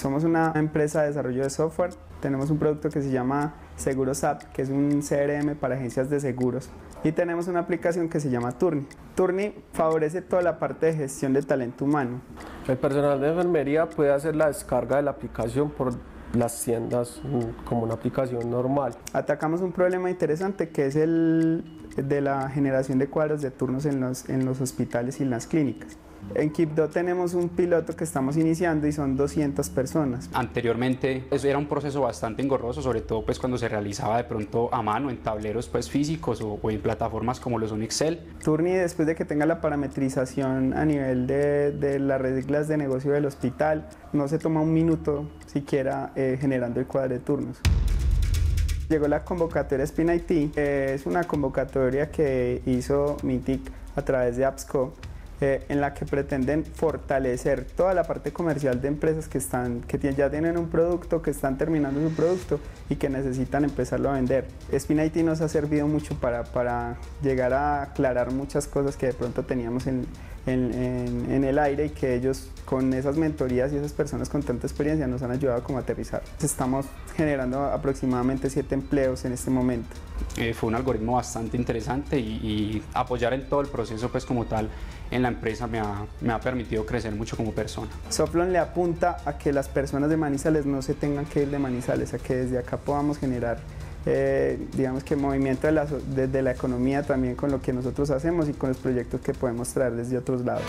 Somos una empresa de desarrollo de software. Tenemos un producto que se llama SegurosApp, que es un CRM para agencias de seguros. Y tenemos una aplicación que se llama Turnii. Turnii favorece toda la parte de gestión de talento humano. El personal de enfermería puede hacer la descarga de la aplicación por las tiendas como una aplicación normal. Atacamos un problema interesante que es el de la generación de cuadros de turnos en los hospitales y en las clínicas. En Quibdó tenemos un piloto que estamos iniciando y son 200 personas. Anteriormente eso era un proceso bastante engorroso, sobre todo pues cuando se realizaba de pronto a mano, en tableros pues físicos o en plataformas como lo son Excel. Turnii, después de que tenga la parametrización a nivel de las reglas de negocio del hospital, no se toma un minuto siquiera generando el cuadro de turnos. Llegó la convocatoria SpinIT, es una convocatoria que hizo Mintic a través de AppsCo, en la que pretenden fortalecer toda la parte comercial de empresas que ya tienen un producto, que están terminando su producto y que necesitan empezarlo a vender. SpinIT nos ha servido mucho para llegar a aclarar muchas cosas que de pronto teníamos en el aire y que ellos con esas mentorías y esas personas con tanta experiencia nos han ayudado como a aterrizar. Estamos generando aproximadamente 7 empleos en este momento. Fue un algoritmo bastante interesante y apoyar en todo el proceso pues como tal en la empresa me ha permitido crecer mucho como persona. Softlond le apunta a que las personas de Manizales no se tengan que ir de Manizales, a que desde acá podamos generar digamos que movimiento desde la economía también con lo que nosotros hacemos y con los proyectos que podemos traer desde otros lados.